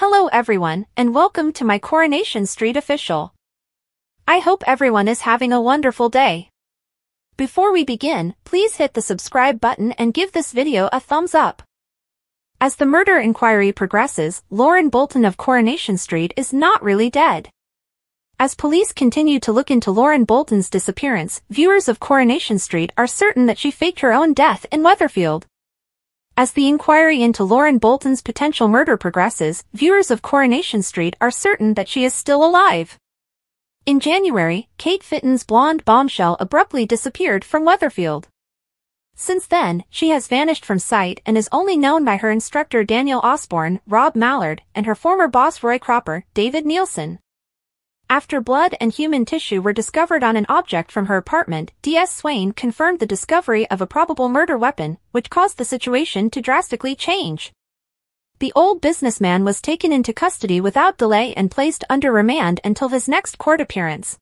Hello everyone, and welcome to my Coronation Street official. I hope everyone is having a wonderful day. Before we begin, please hit the subscribe button and give this video a thumbs up. As the murder inquiry progresses, Lauren Bolton of Coronation Street is not really dead. As police continue to look into Lauren Bolton's disappearance, viewers of Coronation Street are certain that she faked her own death in Weatherfield. As the inquiry into Lauren Bolton's potential murder progresses, viewers of Coronation Street are certain that she is still alive. In January, Kate Fitton's blonde bombshell abruptly disappeared from Weatherfield. Since then, she has vanished from sight and is only known by her instructor Daniel Osborne, Rob Mallard, and her former boss Roy Cropper, David Neilson. After blood and human tissue were discovered on an object from her apartment, DS Swain confirmed the discovery of a probable murder weapon, which caused the situation to drastically change. The old businessman was taken into custody without delay and placed under remand until his next court appearance.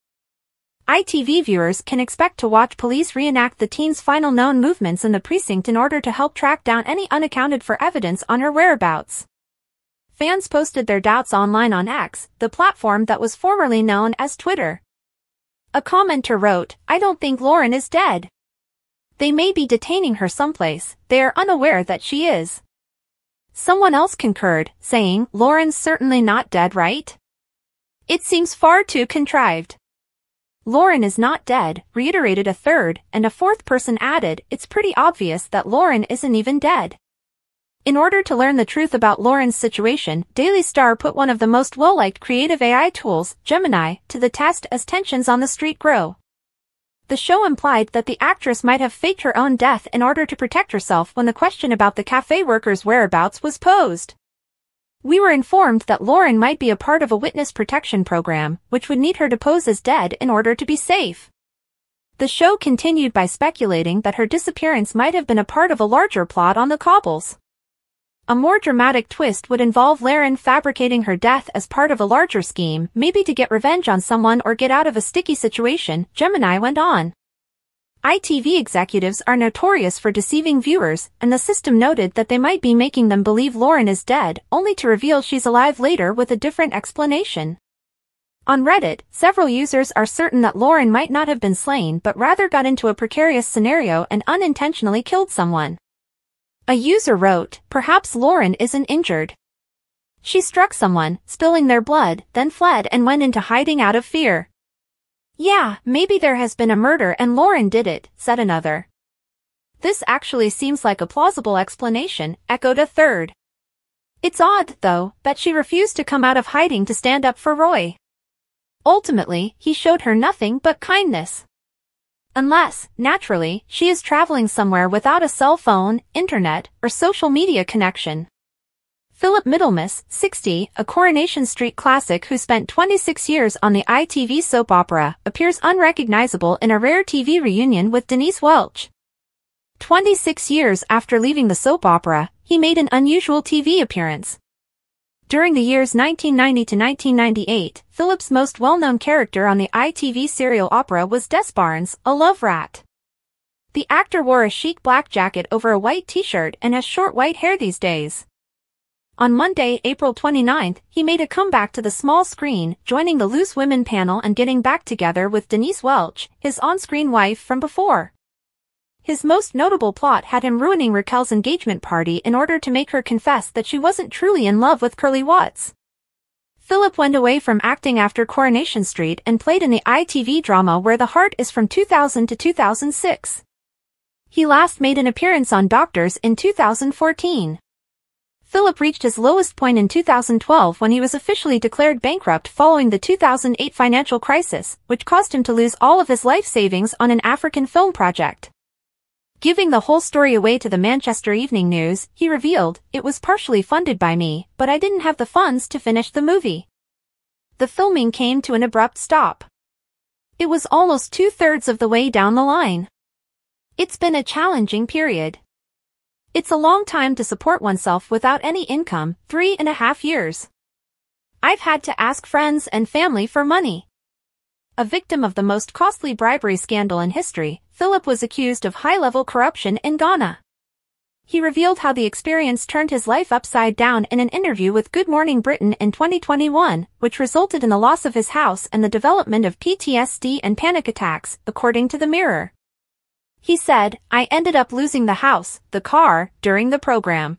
ITV viewers can expect to watch police reenact the teen's final known movements in the precinct in order to help track down any unaccounted for evidence on her whereabouts. Fans posted their doubts online on X, the platform that was formerly known as Twitter. A commenter wrote, "I don't think Lauren is dead. They may be detaining her someplace, they are unaware that she is." Someone else concurred, saying, "Lauren's certainly not dead, right? It seems far too contrived." "Lauren is not dead," reiterated a third, and a fourth person added, "It's pretty obvious that Lauren isn't even dead." In order to learn the truth about Lauren's situation, Daily Star put one of the most well-liked creative AI tools, Gemini, to the test as tensions on the street grow. The show implied that the actress might have faked her own death in order to protect herself when the question about the cafe worker's whereabouts was posed. "We were informed that Lauren might be a part of a witness protection program, which would need her to pose as dead in order to be safe." The show continued by speculating that her disappearance might have been a part of a larger plot on the cobbles. A more dramatic twist would involve Lauren fabricating her death as part of a larger scheme, maybe to get revenge on someone or get out of a sticky situation, Gemini went on. ITV executives are notorious for deceiving viewers, and the system noted that they might be making them believe Lauren is dead, only to reveal she's alive later with a different explanation. On Reddit, several users are certain that Lauren might not have been slain but rather got into a precarious scenario and unintentionally killed someone. A user wrote, "Perhaps Lauren isn't injured. She struck someone, spilling their blood, then fled and went into hiding out of fear." "Yeah, maybe there has been a murder and Lauren did it," said another. "This actually seems like a plausible explanation," echoed a third. "It's odd, though, that she refused to come out of hiding to stand up for Roy. Ultimately, he showed her nothing but kindness. Unless, naturally, she is traveling somewhere without a cell phone, internet, or social media connection." Philip Middlemiss, 60, a Coronation Street classic who spent 26 years on the ITV soap opera, appears unrecognizable in a rare TV reunion with Denise Welch. 26 years after leaving the soap opera, he made an unusual TV appearance. During the years 1990 to 1998, Philip's most well-known character on the ITV serial opera was Des Barnes, a love rat. The actor wore a chic black jacket over a white t-shirt and has short white hair these days. On Monday, April 29, he made a comeback to the small screen, joining the Loose Women panel and getting back together with Denise Welch, his on-screen wife from before. His most notable plot had him ruining Raquel's engagement party in order to make her confess that she wasn't truly in love with Curly Watts. Philip went away from acting after Coronation Street and played in the ITV drama Where the Heart Is from 2000 to 2006. He last made an appearance on Doctors in 2014. Philip reached his lowest point in 2012 when he was officially declared bankrupt following the 2008 financial crisis, which caused him to lose all of his life savings on an African film project. Giving the whole story away to the Manchester Evening News, he revealed, "It was partially funded by me, but I didn't have the funds to finish the movie." The filming came to an abrupt stop. "It was almost two-thirds of the way down the line. It's been a challenging period. It's a long time to support oneself without any income, 3.5 years. I've had to ask friends and family for money." A victim of the most costly bribery scandal in history, Philip was accused of high-level corruption in Ghana. He revealed how the experience turned his life upside down in an interview with Good Morning Britain in 2021, which resulted in the loss of his house and the development of PTSD and panic attacks, according to the Mirror. He said, "I ended up losing the house, the car, during the program."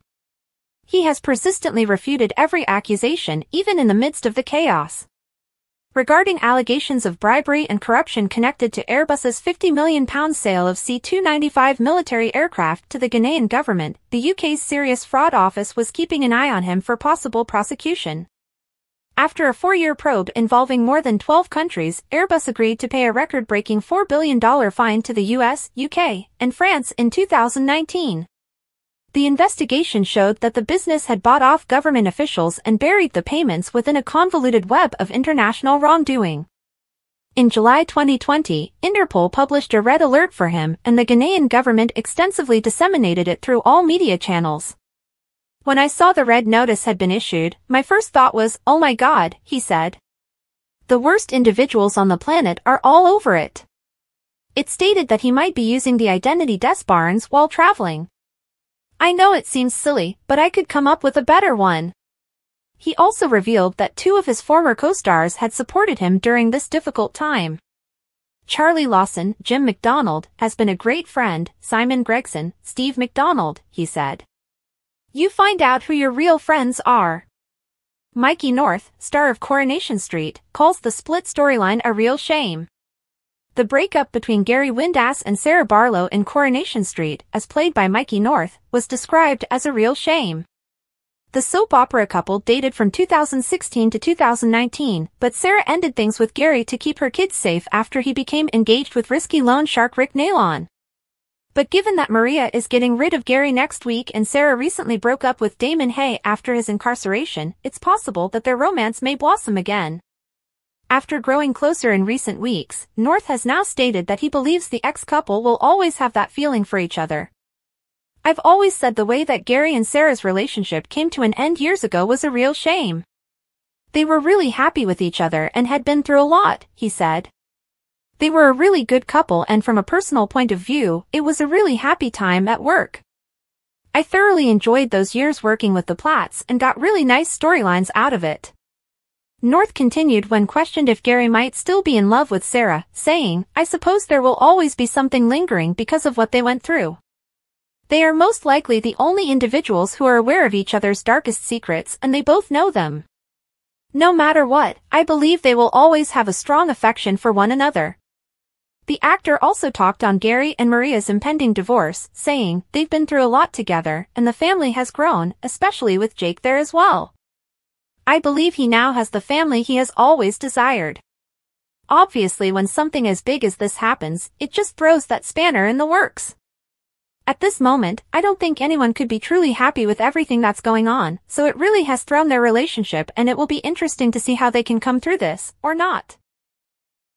He has persistently refuted every accusation, even in the midst of the chaos. Regarding allegations of bribery and corruption connected to Airbus's £50 million sale of C-295 military aircraft to the Ghanaian government, the UK's Serious Fraud Office was keeping an eye on him for possible prosecution. After a four-year probe involving more than 12 countries, Airbus agreed to pay a record-breaking $4 billion fine to the US, UK, and France in 2019. The investigation showed that the business had bought off government officials and buried the payments within a convoluted web of international wrongdoing. In July 2020, Interpol published a red alert for him, and the Ghanaian government extensively disseminated it through all media channels. "When I saw the red notice had been issued, my first thought was, oh my God," he said. "The worst individuals on the planet are all over it." It stated that he might be using the identity Des Barnes while traveling. "I know it seems silly, but I could come up with a better one." He also revealed that two of his former co-stars had supported him during this difficult time. "Charlie Lawson, Jim McDonald, has been a great friend, Simon Gregson, Steve McDonald," he said. "You find out who your real friends are." Mikey North, star of Coronation Street, calls the split storyline a real shame. The breakup between Gary Windass and Sarah Barlow in Coronation Street, as played by Mikey North, was described as a real shame. The soap opera couple dated from 2016 to 2019, but Sarah ended things with Gary to keep her kids safe after he became engaged with risky loan shark Rick Naylon. But given that Maria is getting rid of Gary next week and Sarah recently broke up with Damon Hay after his incarceration, it's possible that their romance may blossom again. After growing closer in recent weeks, North has now stated that he believes the ex-couple will always have that feeling for each other. "I've always said the way that Gary and Sarah's relationship came to an end years ago was a real shame. They were really happy with each other and had been through a lot," he said. "They were a really good couple, and from a personal point of view, it was a really happy time at work. I thoroughly enjoyed those years working with the Platts and got really nice storylines out of it." North continued when questioned if Gary might still be in love with Sarah, saying, "I suppose there will always be something lingering because of what they went through. They are most likely the only individuals who are aware of each other's darkest secrets, and they both know them. No matter what, I believe they will always have a strong affection for one another." The actor also talked on Gary and Maria's impending divorce, saying, "They've been through a lot together, and the family has grown, especially with Jake there as well. I believe he now has the family he has always desired. Obviously, when something as big as this happens, it just throws that spanner in the works. At this moment, I don't think anyone could be truly happy with everything that's going on, so it really has thrown their relationship, and it will be interesting to see how they can come through this, or not."